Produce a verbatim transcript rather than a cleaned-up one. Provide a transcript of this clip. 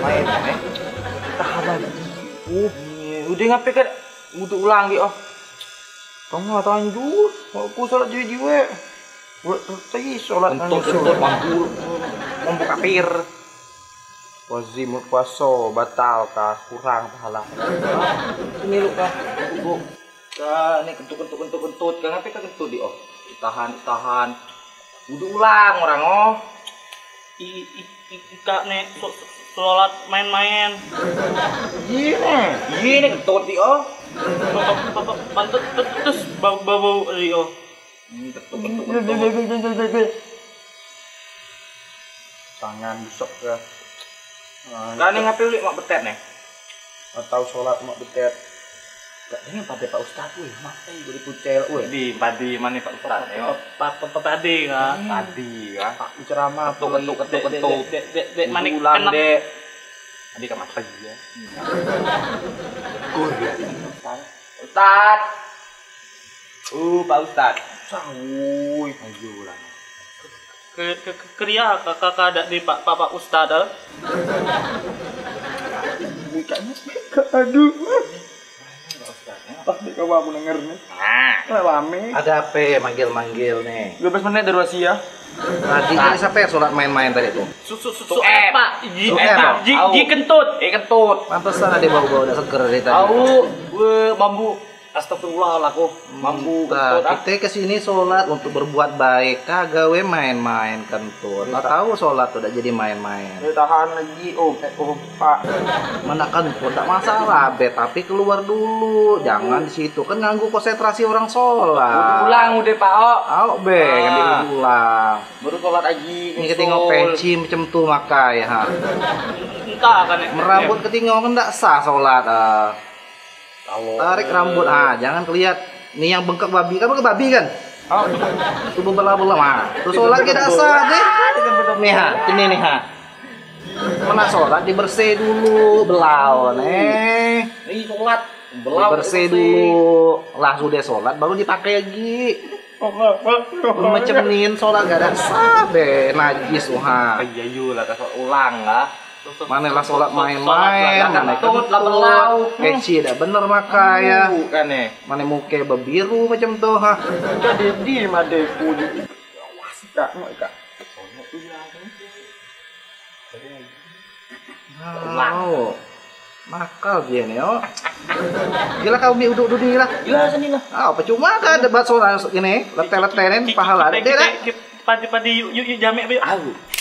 main eh. Tahan. Uh, udah ngapain kan? Butuh ulang ge oh. Tong atuan ju, aku salat jiwe-jiwe. Ulah teh salat nang mangkul. Mong kafir. Wazim puasa batal kah kurang pahala. Ini lu kah? Bu. Ka nek kentut-kentut-kentut, ka ngapain ka kentut di oh. Tahan-tahan. Udah ulang orang oh. I Ika nek sholat main-main. Iya nih, iya nih kentut di oh. Mantut terus bau-bau di oh. Tangan busuk ya. Kan nih ngapain lu mak betet nih? Atau sholat mak betet? Gak ini pade Pak Ustadz weh, matai gue dipucel weh. Di padi mana Pak Ustadz ya? Padi kan? Padi kan? Pak ceramah ketuk-ketuk-ketuk-ketuk. Dek mana kena? Dek adik kan matai ya? Gur ya? Ustadz! Uh Pak Ustadz. Sahuy ayo lah. Kriya kakak ada di Pak Pak Ustadz. Bukannya mereka aduh. Pasti kau aku denger nih. Nah, lame. Ada apa manggil-manggil nih? dua belas menit dari Asia. Tadi ini siapa yang sholat main-main tadi tuh? Susu susu apa? Ji apa? Ji kentut. Eh kentut. Pantesan ada bau-bau udah seger dari tadi. Tahu, bambu. Astagfirullah aku. Bambu kentut. Kita kesini sholat untuk berbuat baik. Kagak we main-main kentut. Enggak tahu sholat udah jadi main-main. Tahan lagi, oh, oh Pak. Mana kentut tak masalah, be tapi keluar dulu. Jangan di situ kan ganggu konsentrasi orang sholat. Ulang udah Pak O. Au be, kan diulang. Baru sholat aja. Ini ketinggalan peci macam tu makai ha. Entah kan. Merambut ketinggalan tak sah sholat. Tarik rambut ah, jangan kelihat. Ini yang bengkak babi kan, bengkak babi kan. Oh. Tu belah-belah mah. Tu sholat kita sah deh. Nih ha, ini nih ha. Mana sholat dibersih dulu, belau nih. Ini sholat. Bersih dulu, langsung dia sholat, baru dipakai lagi. Menceminin sholat gak ada sabe, najis wah. Iya yulah, sholat ulang lah. Mana lah sholat main-main, mana kentut, keci dah bener maka ya. Mana muka berbiru macam tu ha. Jadi di madeku di. Awas tak, tak. Wow. Makal dia nih, oh. Gila kau bi uduk uduk gila. Gila sini lah. Ah, percuma kan debat soal ini, lete letenin pahala. Deh, padi padi yuk yuk jamek bi. Aku.